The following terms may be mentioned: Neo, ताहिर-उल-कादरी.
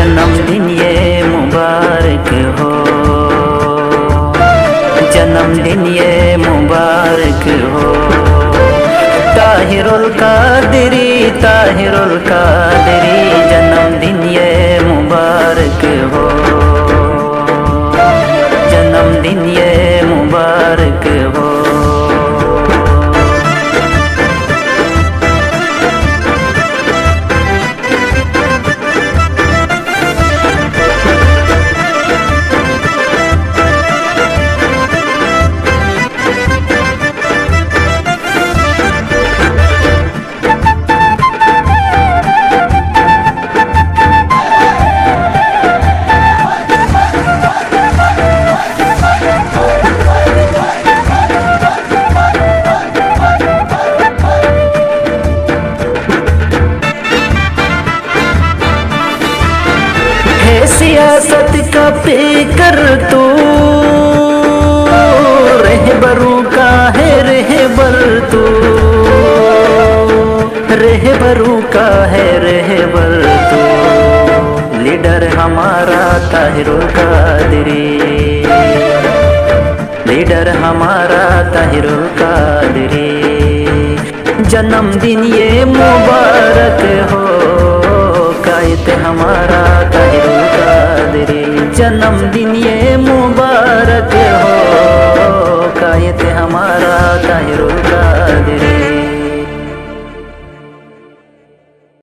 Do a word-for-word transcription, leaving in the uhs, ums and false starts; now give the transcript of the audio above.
जन्मदिन ये मुबारक हो, जन्मदिन ये मुबारक हो। ताहिर-उल-कादरी ताहिर-उल-कादरी जन्मदिन ये मुबारक हो, जन्मदिन ये मुबारक हो। सियासत का फिकर तू रहबरों का है, रहबर तू रहबरों का है, रहबर तू। लीडर हमारा ताहिर-उल-कादरी, लीडर हमारा ताहिर-उल-कादरी। जन्मदिन ये मुबारक हो, कायत हमारा ताहिर-उल-कादरी। जन्मदिन ये मुबारक हो, कायत हमारा ताहिर-उल-कादरी।